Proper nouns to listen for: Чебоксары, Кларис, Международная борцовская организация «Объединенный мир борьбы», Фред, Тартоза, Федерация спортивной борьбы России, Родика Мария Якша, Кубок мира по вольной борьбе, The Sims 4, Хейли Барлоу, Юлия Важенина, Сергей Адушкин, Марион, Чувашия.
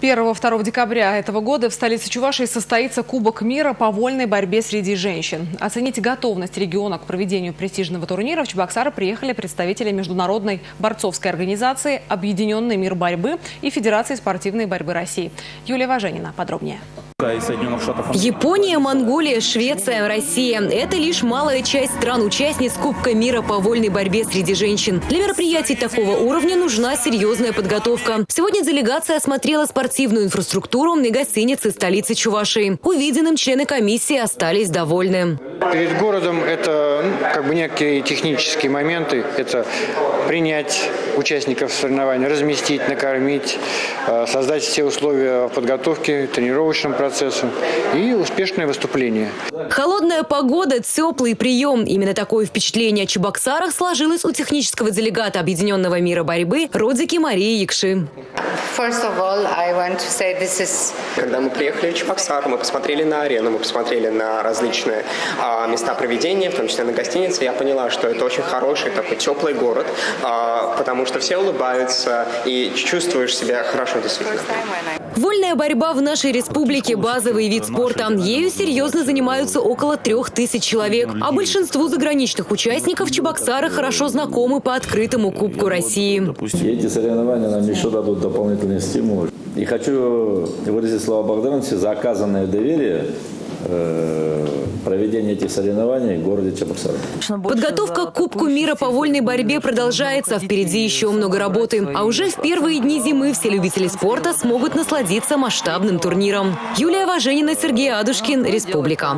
1-2 декабря этого года в столице Чувашии состоится Кубок мира по вольной борьбе среди женщин. Оценить готовность региона к проведению престижного турнира в Чебоксары приехали представители Международной борцовской организации «Объединенный мир борьбы» и Федерации спортивной борьбы России. Юлия Важенина подробнее. Япония, Монголия, Швеция, Россия – это лишь малая часть стран-участниц Кубка мира по вольной борьбе среди женщин. Для мероприятий такого уровня нужна серьезная подготовка. Сегодня делегация осмотрела спортивную инфраструктуру на гостинице столицы Чувашии. Увиденным члены комиссии остались довольны. Перед городом это некие технические моменты. Это принять участников соревнований, разместить, накормить, создать все условия подготовки, тренировочном процессе. И успешное выступление. Холодная погода, теплый прием. Именно такое впечатление о Чебоксарах сложилось у технического делегата Объединенного мира борьбы Родики Марии Якши. Когда мы приехали в Чебоксары, мы посмотрели на арену, мы посмотрели на различные места проведения, в том числе на гостинице. Я поняла, что это очень хороший, такой теплый город, потому что все улыбаются и чувствуешь себя хорошо действительно. Вольная борьба в нашей республике – базовый вид спорта. Ею серьезно занимаются около 3000 человек. А большинству заграничных участников Чебоксары хорошо знакомы по открытому Кубку России. И эти соревнования нам еще дадут дополнительные стимулы. И хочу выразить слова благодарности за оказанное доверие. Проведение этих соревнований в городе Чебоксары. Подготовка к Кубку мира по вольной борьбе продолжается. Впереди еще много работы. А уже в первые дни зимы все любители спорта смогут насладиться масштабным турниром. Юлия Важенина, Сергей Адушкин, Республика.